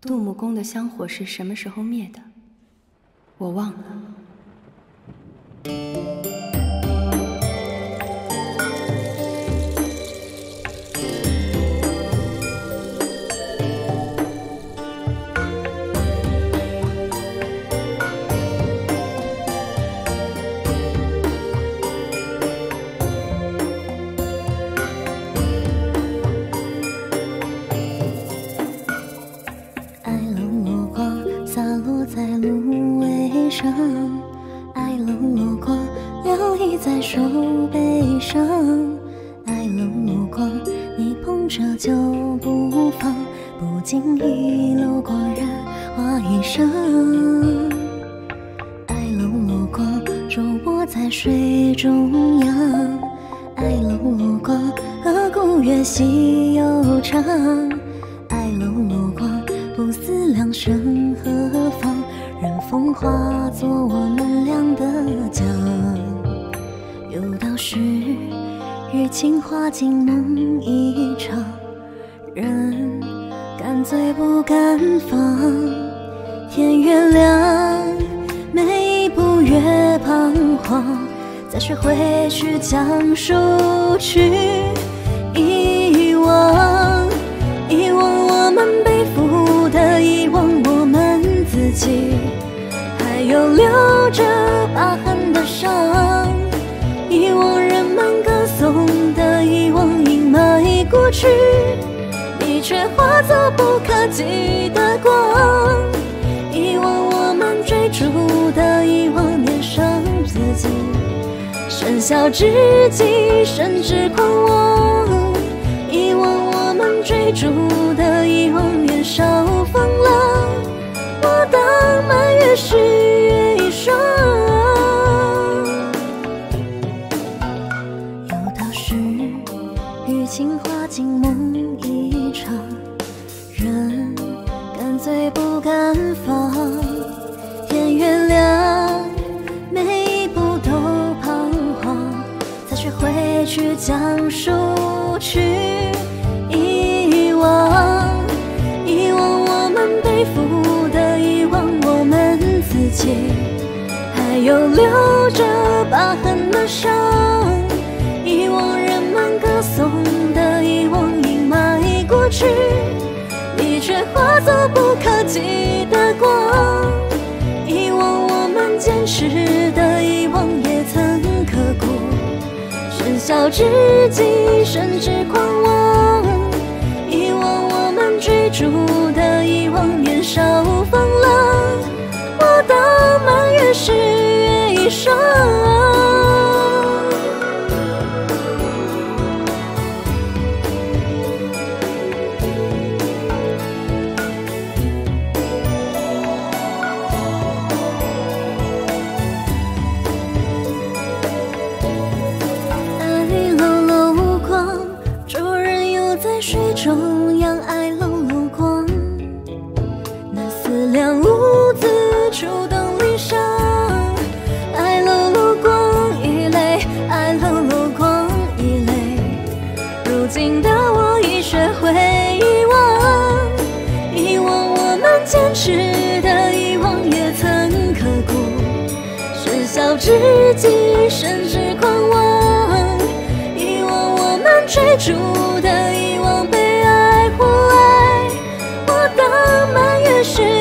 杜牧宫的香火是什么时候灭的？我忘了。 手背上，爱了目光，你捧着就不放，不经意路过人花衣裳。爱了目光，手握在水中央，爱了目光，和古月稀悠长。爱了目光，不思量身何方，任风化作我们俩的桨。 有道是，雨情花尽梦一场，人敢醉不敢放。天越亮，每一步越彷徨，再学会去讲述，去遗忘，遗忘我们背负的，遗忘我们自己，还有留着疤痕的伤。 遗忘人们歌颂的，遗忘阴霾过去，你却化作不可及的光。遗忘我们追逐的，遗忘年少自己，喧嚣至极，甚至狂妄。遗忘我们追逐的，遗忘年少放浪。我等满月时月一双。 情花尽梦一场，人敢醉不敢放。天越亮，每一步都彷徨，才学会去讲述，去遗忘，遗忘我们背负的，遗忘我们自己，还有留着疤痕的伤，遗忘人们歌颂。 去，你却化作不可及的光。遗忘我们坚持的，遗忘也曾刻骨。喧嚣至极，甚至狂妄。遗忘我们追逐的，遗忘年少放浪。我等满月时月一双。 中央爱楼路光，那思量无字触动离殇。爱楼路光一泪，爱楼路光一泪。如今的我已学会遗忘，遗忘我们坚持的，遗忘也曾刻骨。喧嚣至极，甚至狂妄，遗忘我们追逐的。 是。